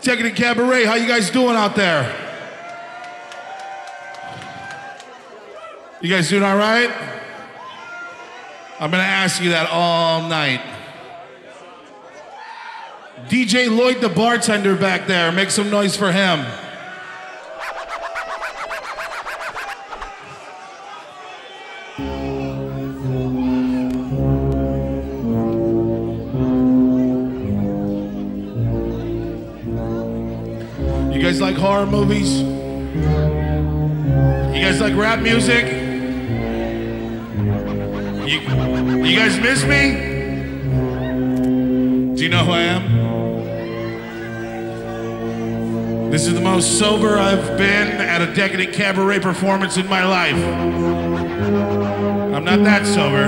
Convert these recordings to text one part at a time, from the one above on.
Decadent Cabaret, how you guys doing out there? You guys doing all right? I'm gonna ask you that all night. DJ Lloyd, the bartender back there, make some noise for him. You guys like horror movies? You guys like rap music? You guys miss me? Do you know who I am? This is the most sober I've been at a Decadent Cabaret performance in my life. I'm not that sober.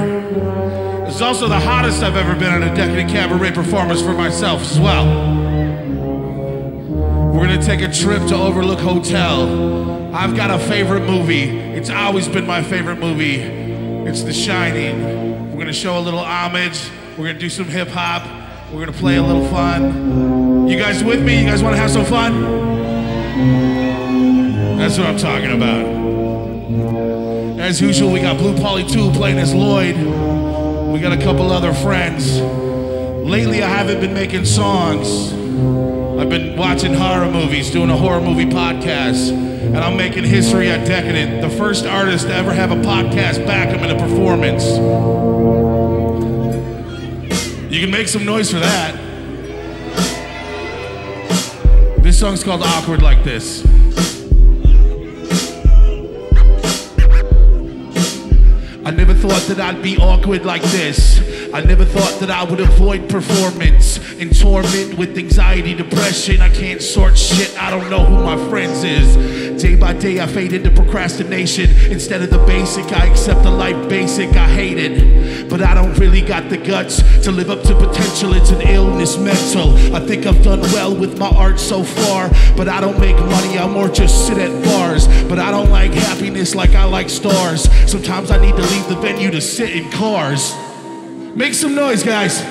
It's also the hottest I've ever been at a Decadent Cabaret performance for myself as well. We're gonna take a trip to Overlook Hotel. I've got a favorite movie. It's always been my favorite movie. It's The Shining. We're gonna show a little homage. We're gonna do some hip hop. We're gonna play a little fun. You guys with me? You guys wanna have some fun? That's what I'm talking about. As usual, we got Blue Poly 2 playing as Lloyd. We got a couple other friends. Lately, I haven't been making songs. I've been watching horror movies, doing a horror movie podcast, and I'm making history at Decadent. The first artist to ever have a podcast back him in a performance. You can make some noise for that. This song's called Awkward Like This. I never thought that I'd be awkward like this. I never thought that I would avoid performance. In torment with anxiety, depression, I can't sort shit, I don't know who my friends is. Day by day I fade into procrastination. Instead of the basic, I accept the life basic. I hate it, but I don't really got the guts to live up to potential. It's an illness mental. I think I've done well with my art so far, but I don't make money, I more just sit at bars. But I don't like happiness like I like stars. Sometimes I need to leave the venue to sit in cars. Make some noise, guys.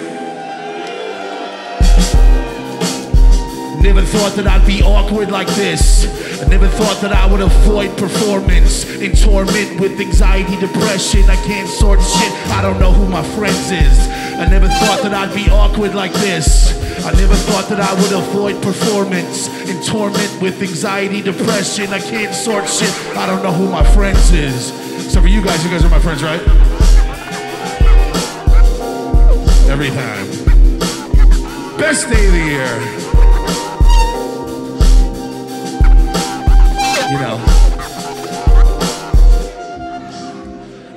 Never thought that I'd be awkward like this. I never thought that I would avoid performance. In torment with anxiety, depression, I can't sort shit, I don't know who my friends is. I never thought that I'd be awkward like this. I never thought that I would avoid performance. In torment with anxiety, depression, I can't sort shit, I don't know who my friends is. Except for you guys are my friends, right? Every time. Best day of the year. You know.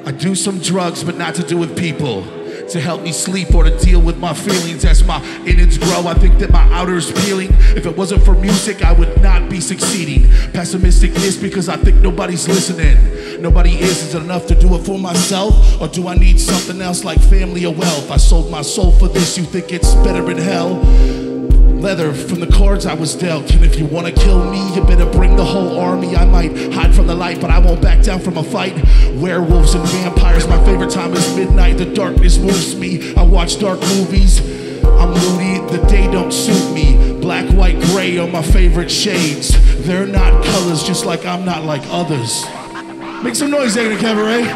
I do some drugs, but not to do with people. To help me sleep or to deal with my feelings. As my innards grow, I think that my outer's peeling. If it wasn't for music, I would not be succeeding. Pessimistic is because I think nobody's listening. Nobody is. Is it enough to do it for myself? Or do I need something else like family or wealth? I sold my soul for this, you think it's better in hell? Leather from the cards I was dealt. And if you wanna kill me, you better bring the whole army. I might hide from the light, but I won't back down from a fight. Werewolves and vampires, my favorite time is midnight. The darkness moves me, I watch dark movies. I'm moody, the day don't suit me. Black, white, gray are my favorite shades. They're not colors, just like I'm not like others. Make some noise, Decadent Cabaret.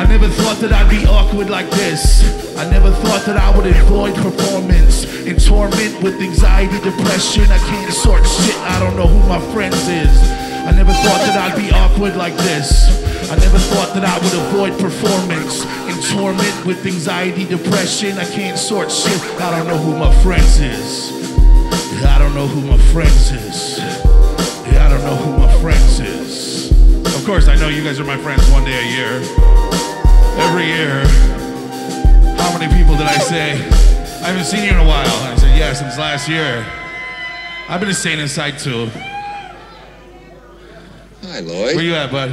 I never thought that I'd be awkward like this. I never thought that I would avoid performance. In torment with anxiety, depression, I can't sort shit, I don't know who my friends is. I never thought that I'd be awkward like this. I never thought that I would avoid performance. In torment with anxiety, depression, I can't sort shit, I don't know who my friends is. I don't know who my friends is. I don't know who my friends is. Of course, I know you guys are my friends one day a year. Every year, how many people did I say, I haven't seen you in a while? And I said, yeah, since last year. I've been staying inside too. Hi, Lloyd. Where you at, bud?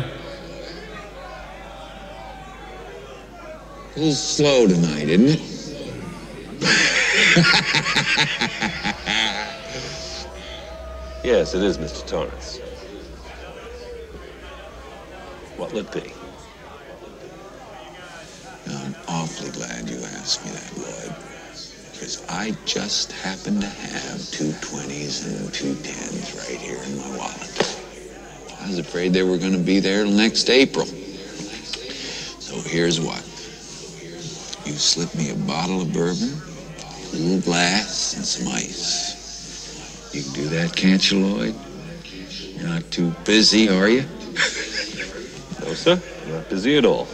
A little slow tonight, isn't it? Yes, it is, Mr. Torrance. What'll it be? I'm awfully glad you asked me that, Lloyd. because I just happen to have two 20s and two 10s right here in my wallet. I was afraid they were going to be there till next April. So here's what. You slip me a bottle of bourbon, a little glass, and some ice. You can do that, can't you, Lloyd? You're not too busy, are you? No, sir. I'm not busy at all.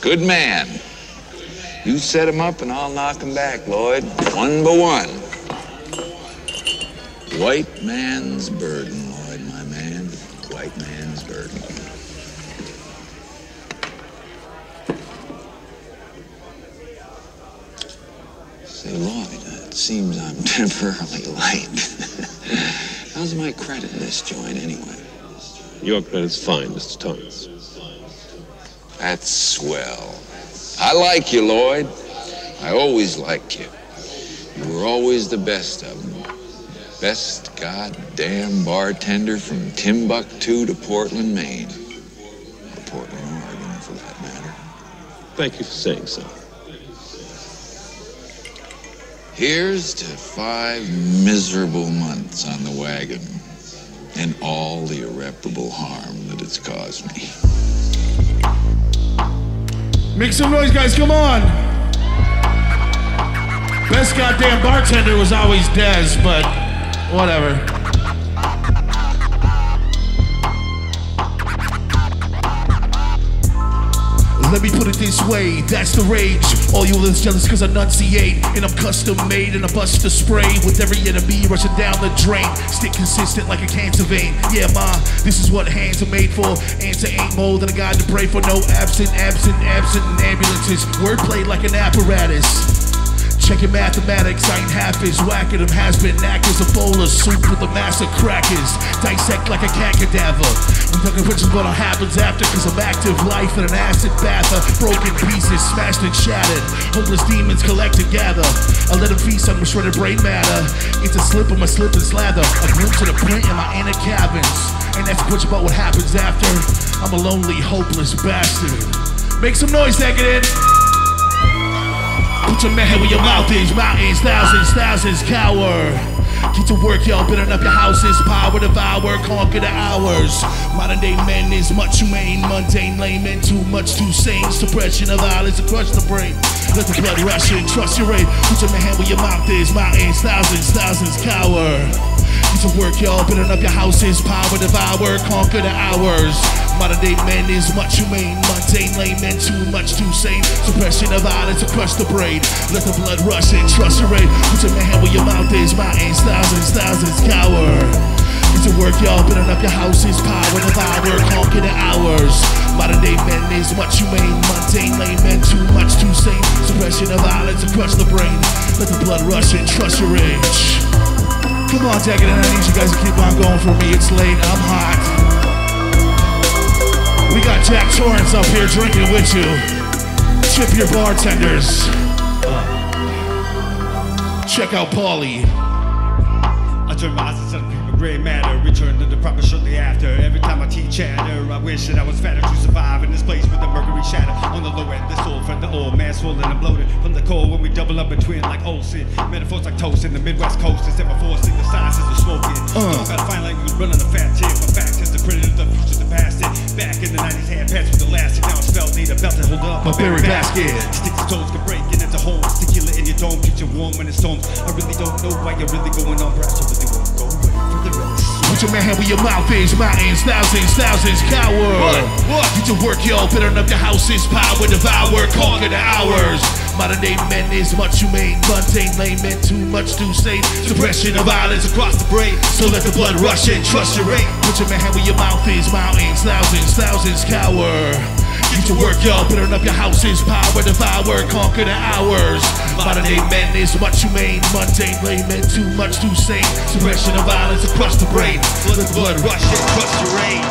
Good man. You set him up and I'll knock him back, Lloyd. One by one. White man's burden, Lloyd, my man. White man's burden. Say, Lloyd, it seems I'm temporarily late. How's my credit in this joint, anyway? Your credit's fine, Mr. Torrance. That's swell. I like you, Lloyd. I always liked you. You were always the best of them. Best goddamn bartender from Timbuktu to Portland, Maine. Or Portland, Oregon, for that matter. Thank you for saying so. Here's to 5 miserable months on the wagon and all the irreparable harm that it's caused me. Make some noise, guys, come on! Best goddamn bartender was always Des, but whatever. Let me put it this way, that's the rage. All you lives jealous cause I enunciate, and I'm custom made and I bust the spray with every enemy rushing down the drain. Stick consistent like a cancer vein. Yeah, ma, this is what hands are made for. Answer ain't more than a God to pray for. No absent ambulances. Wordplay like an apparatus. Checking mathematics, I ain't half as whack at them. Has been actors, a bowl of soup with a mass of crackers. Dissect like a cat cadaver. I'm talking riches, but it happens after. Cause I'm active life in an acid bath of broken pieces, smashed and shattered. Homeless demons collect and gather. I let them feast on my shredded brain matter. It's a slip on my slip and slather. I glue to the print in my inner cabins. Ain't that much about what happens after. I'm a lonely, hopeless bastard. Make some noise, Decadent. Put your man where your mouth is, mountains, thousands cower. Get to work, y'all, building up your houses, power devour, conquer the hours. Modern day men is much humane, mundane, laymen, too much, too sane. Suppression of violence to crush the brain. Let the blood rush in, trust your aid. Put your man where your mouth is, mountains, thousands cower. Get to work, y'all, building up your houses, power devour, conquer the hours. Modern day men is much humane, mundane, laymen, too much, too sane. Suppression of violence to crush the brain. Let the blood rush and trust your aid. Put your man where your mouth is, mountains, thousands cower. Get to work, y'all, building up your houses, power devour, conquer the hours. Modern day men is much humane, mundane, laymen, too much, too sane. Suppression of violence to crush the brain. Let the blood rush and trust your age. Come on, Jack, and I need you guys to keep on going for me. It's late, I'm hot. We got Jack Torrance up here drinking with you. Chip your bartenders. Check out Paulie. I turn my eyes instead of paper gray matter. Return to the proper shortly after. Every time I teach chatter, I wish that I was fatter to survive in this place with the mercury shatter. On the low end, the soul from the old man swollen and bloated from the cold when we double up between like Olsen. Metaphors like toast in the Midwest coast instead of forcing the sciences of smoking. Don't gotta find like we was running a fat tip. A fact is the print of the future, the past it. Back in the 90s, hand pants with elastic. Now it's felt need a belt to hold up. A berry basket. Sticks and stones can break it into homes. Stickula in your dome, keeps you warm when it storms. I really don't know why you're really going on, perhaps I really won't go away from the rest. Put your man where your mouth is, mountains, thousands cower. What? Get to work, y'all, building up your houses, power devour, conquer the hours. Modern day men is much humane, mundane, laymen, too much to say. Suppression of violence across the brain. So let the blood rush and trust your aim. Put your man where your mouth is, mountains, thousands cower. Get to work, y'all, building up your houses, power devour, conquer the hours. Modern day men is much humane, mundane, laymen, too much to say. Suppression of violence across the brain. Let the blood rush and trust your aim.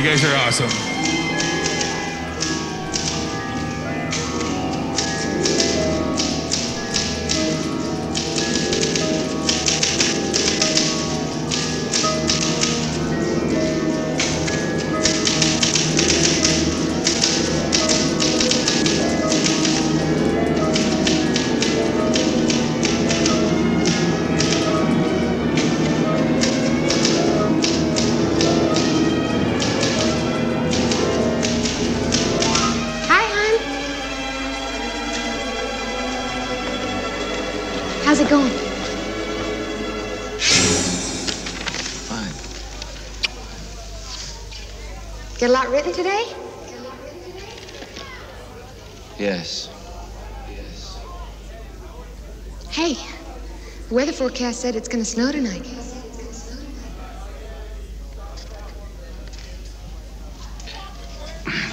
You guys are awesome. they going? Fine. Get a lot written today? Yes. Yes. Hey, the weather forecast said it's gonna snow tonight.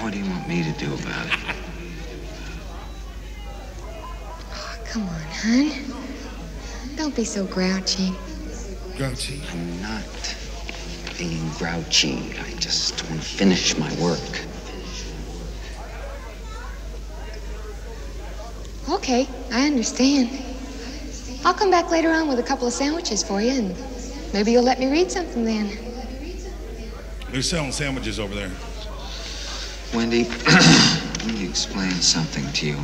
What do you want me to do about it? Oh, come on, hon. Don't be so grouchy. Grouchy? I'm not being grouchy. I just want to finish my work. Okay, I understand. I'll come back later on with a couple of sandwiches for you, and maybe you'll let me read something then. They're selling sandwiches over there. Wendy, let me explain something to you.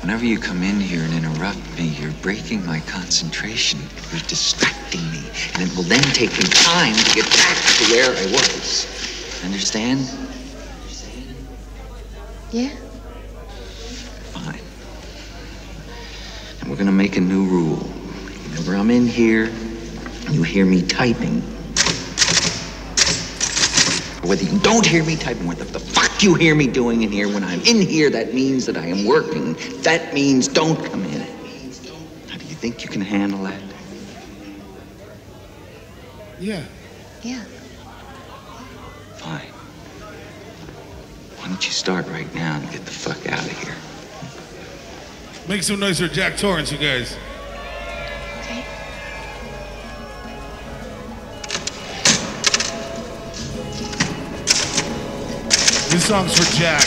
Whenever you come in here and interrupt me, you're breaking my concentration. You're distracting me, and it will then take me time to get back to where I was. Understand? Yeah. Fine. And we're gonna make a new rule. Whenever I'm in here, you hear me typing. Whether you don't hear me typing, what the fuck you hear me doing in here, when I'm in here, that means that I am working. That means don't come in. How do you think you can handle that? Yeah. Yeah. Fine. Why don't you start right now and get the fuck out of here? Make some noise for Jack Torrance, you guys. This song's for Jack.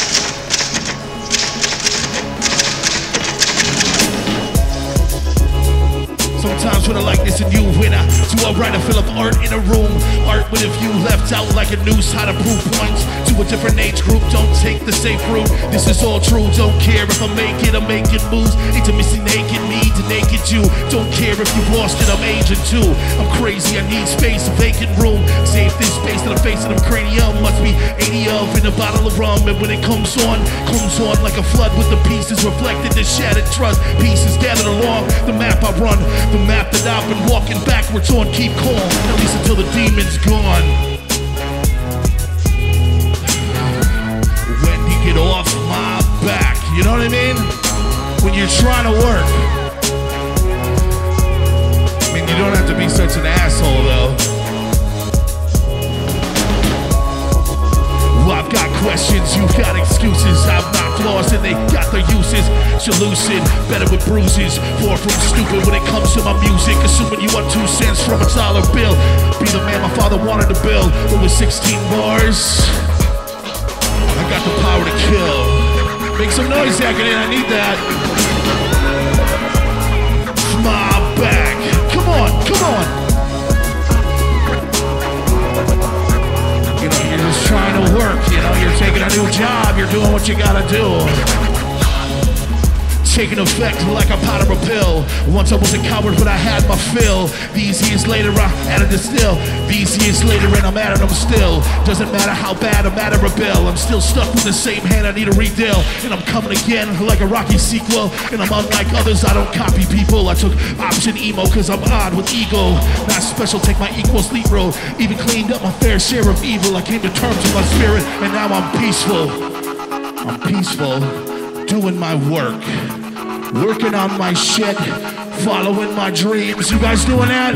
Sometimes when I likeness a new winner to a writer full of art in a room. Art with a view left out like a noose, how to prove points to a different age group. Don't take the safe route, this is all true. Don't care if I make it, I'm making moves. Intimacy naked me to naked you. Don't care if you've lost it, I'm aging too. I'm crazy, I need space, a vacant room. Save this space that I'm facing, I'm cranium. Must be 80 of in a bottle of rum. And when it comes on like a flood with the pieces reflected, the shattered trust. Pieces gathered along the map I run. The map that I've been walking backwards on, keep calm, at least until the demon's gone. Wendy, get off my back, you know what I mean? When you're trying to work. I mean, you don't have to be such an asshole, though. Well, I've got questions, you've got excuses. I've not flaws and they got their uses. Lucid, better with bruises, far from stupid when it comes to my music. Assuming you want 2 cents from a dollar bill. Be the man my father wanted to build, but with 16 bars, I got the power to kill. Make some noise, Decadent, I need that. My back, come on, come on. You know, you're just trying to work, you know, you're taking a new job, you're doing what you gotta do. Taking effect like a powder of a pill. Once I was a coward, but I had my fill. These years later, I added a still. These years later, and I'm at it, I'm still. Doesn't matter how bad I'm at a rebel. I'm still stuck with the same hand, I need a redeal. And I'm coming again like a Rocky sequel. And I'm unlike others, I don't copy people. I took option emo, cause I'm odd with ego. Not special, take my equals lead road. Even cleaned up my fair share of evil. I came to terms with my spirit, and now I'm peaceful. I'm peaceful, doing my work. Working on my shit, following my dreams. You guys doing that?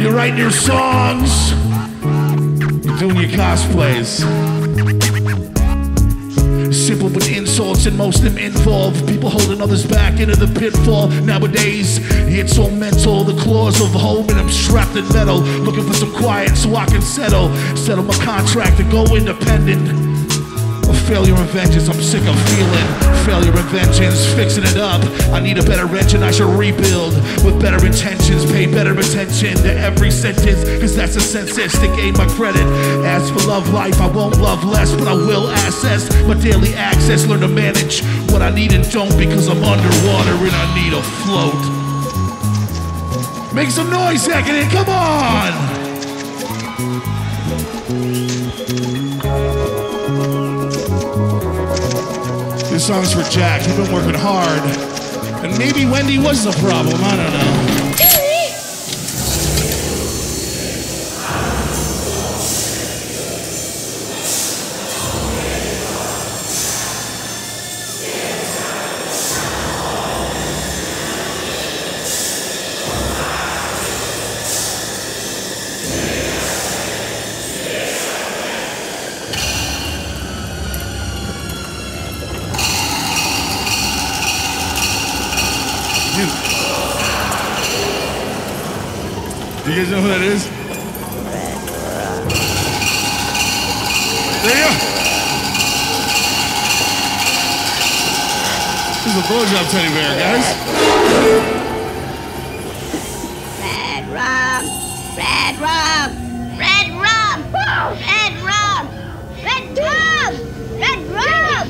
You're writing your songs. You're doing your cosplays. Simple with insults and most of them involve people holding others back into the pitfall. Nowadays, it's all mental, the claws of home, and I'm strapped in metal. Looking for some quiet so I can settle. Settle my contract and go independent. Failure and vengeance, I'm sick of feeling. Failure and vengeance, fixing it up. I need a better engine, I should rebuild. With better intentions, pay better attention to every sentence, cause that's a census to gain my credit. As for love life, I won't love less, but I will access my daily access. Learn to manage what I need and don't, because I'm underwater and I need a float. Make some noise, Decadent, come on! This song's for Jack. He's been working hard. And maybe Wendy was the problem. I don't know. You guys know who that is? There you go. This is a blowjob teddy bear, guys. Red rum, red rum, red rum, red rum, red rum, red rum,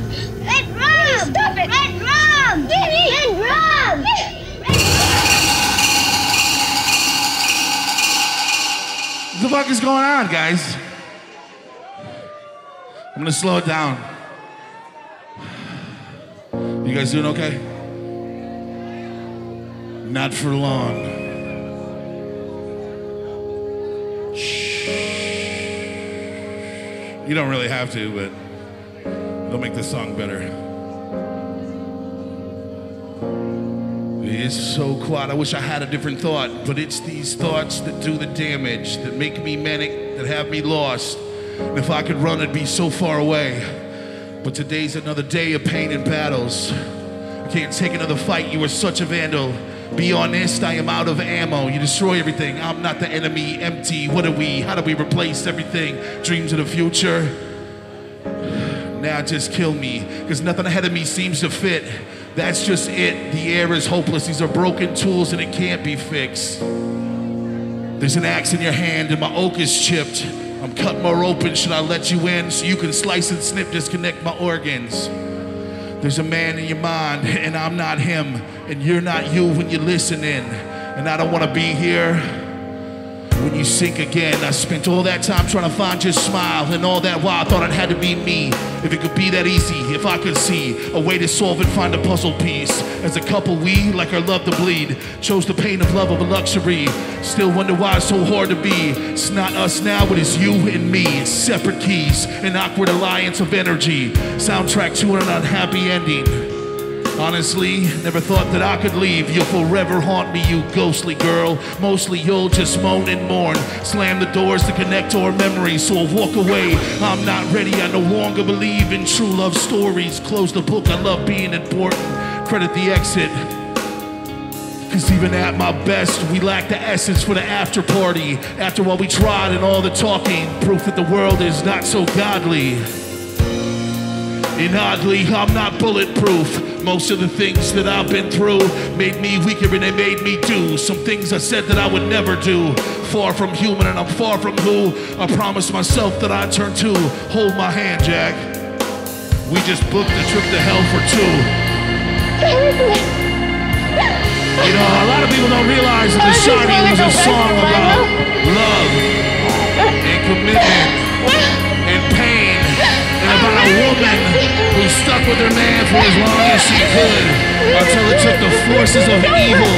red rum. Stop it! Red rum, give me red rum. What the fuck is going on, guys? I'm gonna slow it down. You guys doing okay? Not for long. Shh. You don't really have to, but it'll make this song better. It's so quiet. I wish I had a different thought, but it's these thoughts that do the damage, that make me manic, that have me lost. And if I could run, I'd be so far away. But today's another day of pain and battles. I can't take another fight. You are such a vandal. Be honest, I am out of ammo. You destroy everything. I'm not the enemy. Empty. What are we? How do we replace everything? Dreams of the future? Now just kill me, because nothing ahead of me seems to fit. That's just it. The air is hopeless. These are broken tools and it can't be fixed. There's an axe in your hand and my oak is chipped. I'm cut more open. Should I let you in so you can slice and snip, disconnect my organs? There's a man in your mind and I'm not him, and you're not you when you listen in. And I don't want to be here when you sink again. I spent all that time trying to find your smile, and all that while I thought it had to be me. If it could be that easy, if I could see a way to solve it, find a puzzle piece. As a couple we, like our love to bleed, chose the pain of love of a luxury. Still wonder why it's so hard to be. It's not us now, it is you and me. It's separate keys, an awkward alliance of energy. Soundtrack to an unhappy ending. Honestly, never thought that I could leave. You'll forever haunt me, you ghostly girl. Mostly you'll just moan and mourn. Slam the doors to connect to our memories, so I'll walk away. I'm not ready, I no longer believe in true love stories. Close the book, I love being important. Credit the exit, because even at my best, we lack the essence for the after party. After all we tried and all the talking, proof that the world is not so godly. And oddly, I'm not bulletproof. Most of the things that I've been through made me weaker and they made me do some things I said that I would never do. Far from human and I'm far from who I promised myself that I'd turn to. Hold my hand, Jack. We just booked a trip to hell for two. You know, a lot of people don't realize that The Shining was a song about love and commitment and pain, and about a woman who stuck with her man for as long as she could, until it took the forces of evil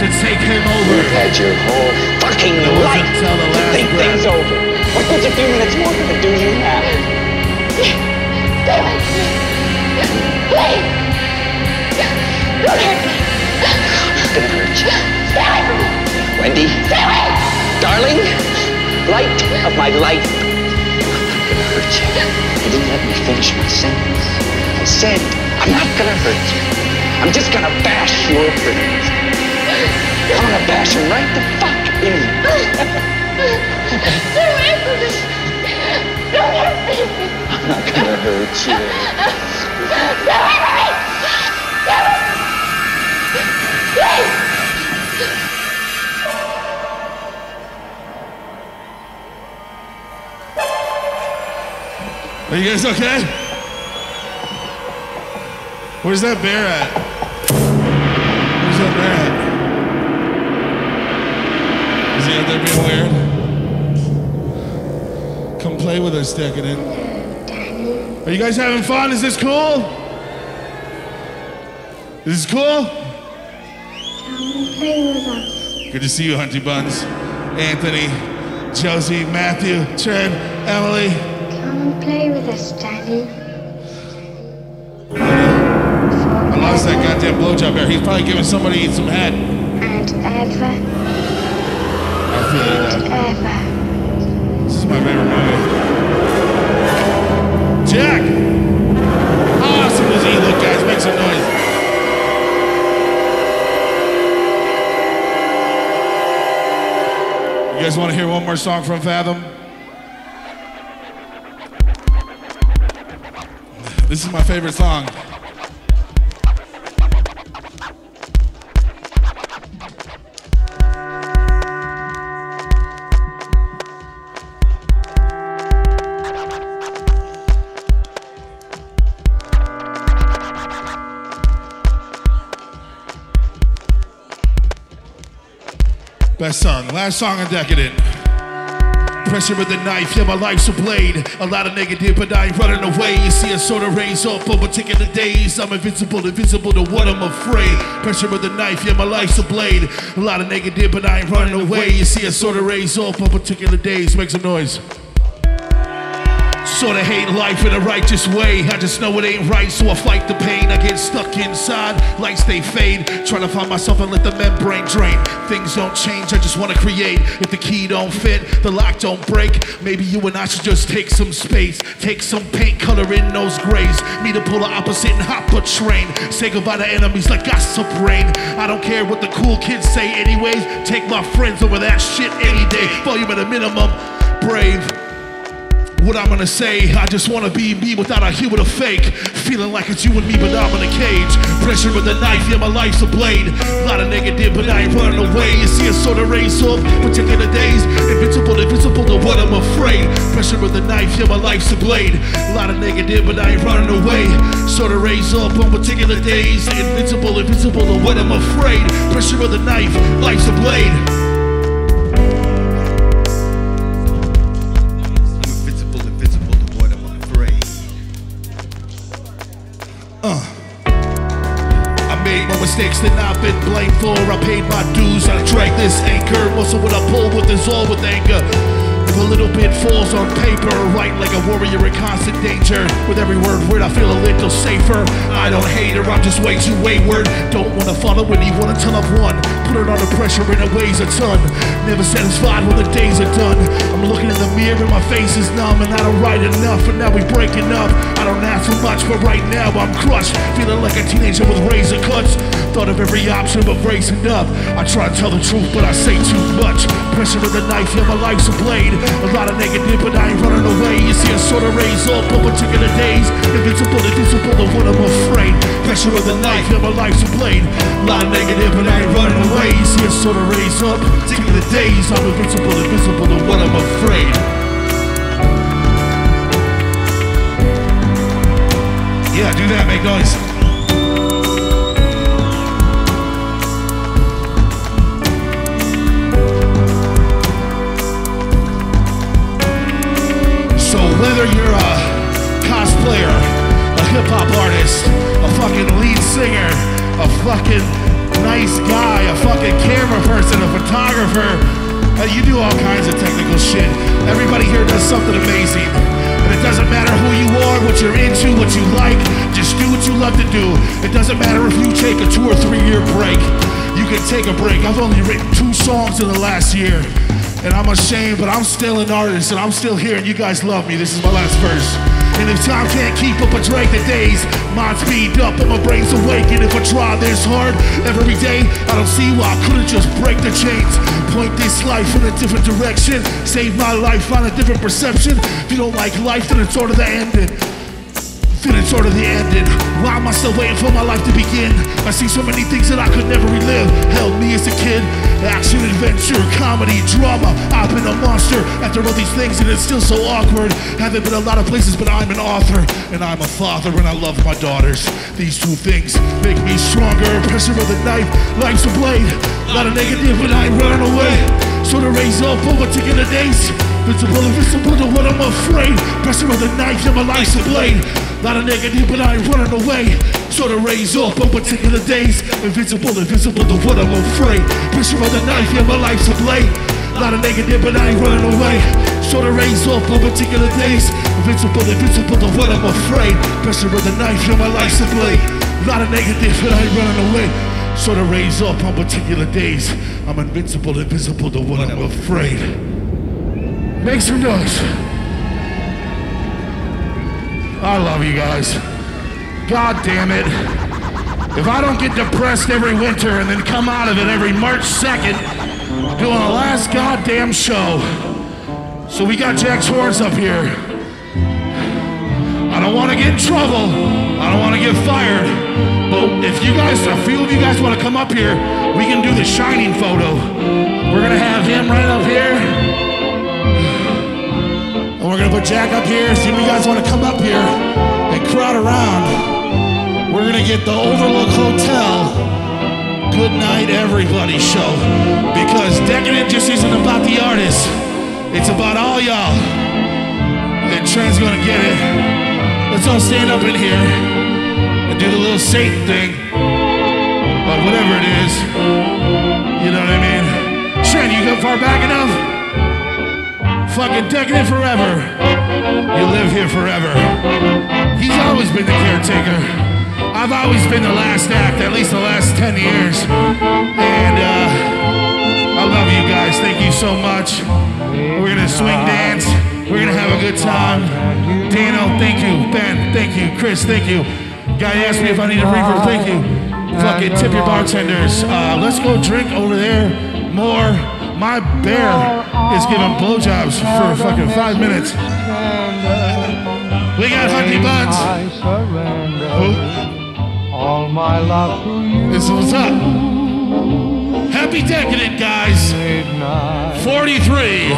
to take him over. You've had your whole fucking life to think things over. What does a few minutes more gonna do you now? Don't hurt me. I'm not gonna hurt you. Stay away from me. Wendy. Stay away. Darling, light of my life. Hurt you. You didn't let me finish my sentence. I said, I'm not gonna hurt you. I'm just gonna bash your brains. I'm gonna bash them right the fuck in. I'm not gonna hurt you. Please! Are you guys okay? Where's that bear at? Where's that bear at? Is he out there being weird? Come play with us, Decadent. Are you guys having fun? Is this cool? This is cool? Good to see you, Hunty Buns. Anthony, Josie, Matthew, Trent, Emily. Come and play with us, Daddy. I lost that goddamn blowjob there. He's probably giving somebody some head. And ever. I feel it. And ever. This is my favorite movie. Jack! How awesome does he look, guys? Make some noise. You guys want to hear one more song from Fathom? This is my favorite song. Best song, last song on Decadent. Pressure with a knife, yeah, my life's a blade. A lot of negative, but I ain't running away. You see, I sort of raise up over taking the days. I'm invincible, invisible to what I'm afraid. Pressure with a knife, yeah, my life's a blade. A lot of negative, but I ain't running away. You see, I sort of raise up over taking the days. Make some noise. Sort of hate life in a righteous way. I just know it ain't right, so I fight the pain. I get stuck inside, lights they fade. Trying to find myself and let the membrane drain. Things don't change, I just want to create. If the key don't fit, the lock don't break. Maybe you and I should just take some space. Take some paint, color in those grays. Me to pull the opposite and hop a train. Say goodbye to enemies like gossip rain. I don't care what the cool kids say anyways. Take my friends over that shit any day. Volume at a minimum, brave. What I'm gonna say, I just wanna be me without a hue of a fake. Feeling like it's you and me, but I'm in a cage. Pressure with a knife, yeah, my life's a blade. A lot of negative, but I ain't running away. You see, I sort of raise up, particular days. Invincible, invincible to what I'm afraid. Pressure with a knife, yeah, my life's a blade. A lot of negative, but I ain't running away. Sort of raise up on particular days. Invincible, invincible to what I'm afraid. Pressure with a knife, life's a blade. I made my mistakes that I've been blamed for. I paid my dues, I drank this anchor. Most of what I pull with is all with anger. If a little bit falls on paper, right like a warrior in constant danger. With every word I feel a little safer. I don't hate her, I'm just way too wayward. Don't wanna follow anyone until I've won. Put it under pressure and it weighs a ton. Never satisfied when the days are done. I'm looking in the mirror and my face is numb. And I don't write enough and now we breaking up. I don't ask for much but right now I'm crushed. Feeling like a teenager with razor cuts. Thought of every option but raising up. I try to tell the truth but I say too much. Pressure with a knife, yeah, my life's a blade. A lot of negative, but I ain't running away. You see, I sort of raise up on particular days. Invincible, invincible to what I'm afraid. Pressure of the knife, yeah, my life's a blade. A lot of negative, but I ain't running away. You see, I sort of raise up particular days. I'm invincible, invincible to what I'm afraid. Yeah, do that, make noise. So whether you're a cosplayer, a hip-hop artist, a fucking lead singer, a fucking nice guy, a fucking camera person, a photographer, you do all kinds of technical shit. Everybody here does something amazing. And it doesn't matter who you are, what you're into, what you like, just do what you love to do. It doesn't matter if you take a 2 or 3 year break. You can take a break. I've only written 2 songs in the last year. And I'm ashamed, but I'm still an artist, and I'm still here, and you guys love me. This is my last verse. And if time can't keep up, I drag the days. Mind speed up, and my brain's awakened. If I try this hard every day, I don't see why I couldn't just break the chains. Point this life in a different direction. Save my life, find a different perception. If you don't like life, then it's sort of the ending. Then it's sort of the ending. Why am I still waiting for my life to begin? I see so many things that I could never relive. Hell, me as a kid. Action, adventure, comedy, drama. I've been a monster after all these things and it's still so awkward. Haven't been a lot of places, but I'm an author. And I'm a father and I love my daughters. These 2 things make me stronger. Pressure with a knife, life's a blade. A lot of negative, but I ain't running away. Sort of raise up over taking the days. Invisible to what I'm afraid. Pressing with a knife and my life's a blade. Lot of negative, but I ain't running away. Sort of raise off on particular days. Invisible to what I'm afraid. Pressing with a knife and my life's a blade. Lot of negative, but I ain't running away. Sort of raise off on particular days. Invisible to what I'm afraid. Pressing with a knife and my life's a blade. Lot of negative, but I ain't running away. So to raise up on particular days, I'm invincible, invisible to what I'm afraid. Make some noise. I love you guys. God damn it. If I don't get depressed every winter and then come out of it every March 2nd, doing the last goddamn show. So we got Jack Torrance up here. I don't want to get in trouble. I don't want to get fired. But if you guys, a few of you guys want to come up here, we can do the Shining photo. We're going to have him right up here. And we're going to put Jack up here. If you guys want to come up here and crowd around, we're going to get the Overlook Hotel Good Night Everybody show. Because Decadent just isn't about the artists. It's about all y'all. And Trent's going to get it. Let's all stand up in here. Do the little Satan thing, but whatever it is, you know what I mean? Trent, you go far back enough? Fucking Decadent forever. You live here forever. He's always been the caretaker. I've always been the last act, at least the last 10 years. And I love you guys. Thank you so much. We're gonna swing dance. We're gonna have a good time. Dano, thank you. Ben, thank you. Chris, thank you. Guy asked me if I need a reefer, thank you. Fucking tip your bartenders. Let's go drink over there more. My bear is giving blowjobs for fucking 5 minutes. We got honey buns. This is what's up. Happy Decadent, guys. 43.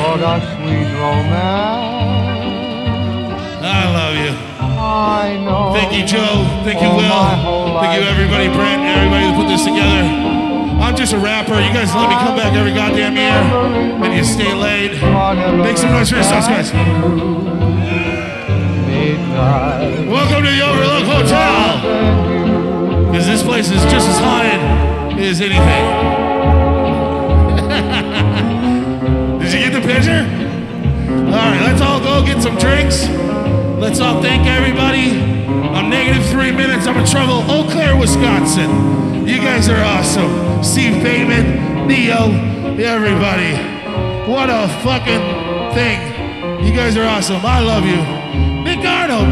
I love you. Thank you, Joe. Thank you, Will. Thank you, everybody. Brent, everybody that put this together. I'm just a rapper. You guys let me come back every goddamn year, and you stay late. Make some noise for yourselves, guys. Welcome to the Overlook Hotel, because this place is just as haunted as anything. Did you get the picture? All right, let's all go get some drinks. Let's all thank everybody. I'm -3 minutes. I'm in trouble. Eau Claire, Wisconsin. You guys are awesome. Steve Bateman, Neo, everybody. What a fucking thing. You guys are awesome. I love you. Nick Arnold,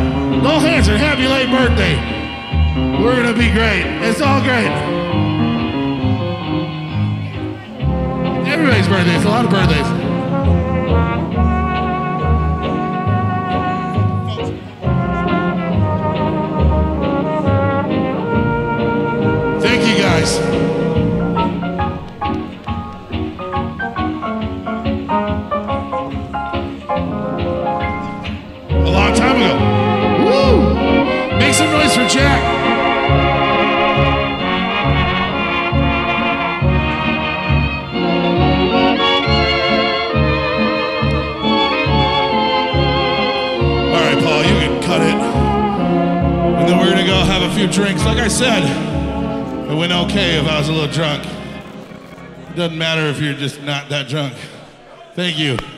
no hands are happy late birthday. We're gonna be great. It's all great. Everybody's birthdays, a lot of birthdays. A long time ago. Woo! Make some noise for Jack. All right, Paul, you can cut it. And then we're gonna go have a few drinks. Like I said, it went okay if I was a little drunk. It doesn't matter if you're just not that drunk. Thank you.